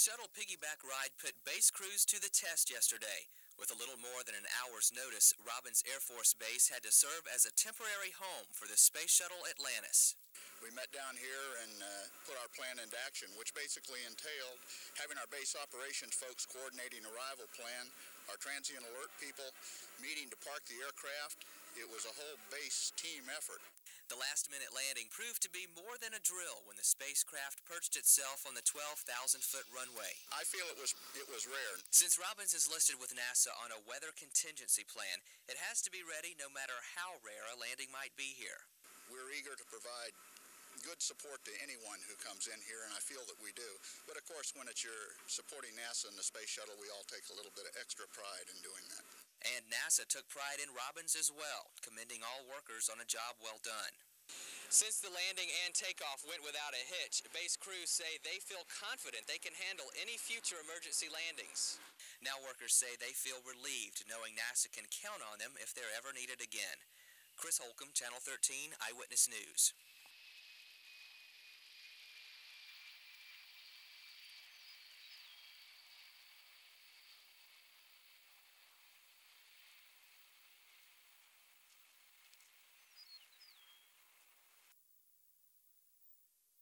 shuttle piggyback ride put base crews to the test yesterday. With a little more than an hour's notice, Robins Air Force Base had to serve as a temporary home for the space shuttle Atlantis. We met down here and put our plan into action, which basically entailed having our base operations folks coordinating arrival plan, our transient alert people, meeting to park the aircraft. It was a whole base team effort. The last-minute landing proved to be more than a drill when the spacecraft perched itself on the 12,000-foot runway. I feel it was rare. Since Robins is listed with NASA on a weather contingency plan, it has to be ready no matter how rare a landing might be here. We're eager to provide good support to anyone who comes in here, and I feel that we do. But, of course, when you're supporting NASA and the space shuttle, we all take a little bit of extra pride in doing that. And NASA took pride in Robins as well, commending all workers on a job well done. Since the landing and takeoff went without a hitch, base crews say they feel confident they can handle any future emergency landings. Now workers say they feel relieved knowing NASA can count on them if they're ever needed again. Chris Holcomb, Channel 13 Eyewitness News.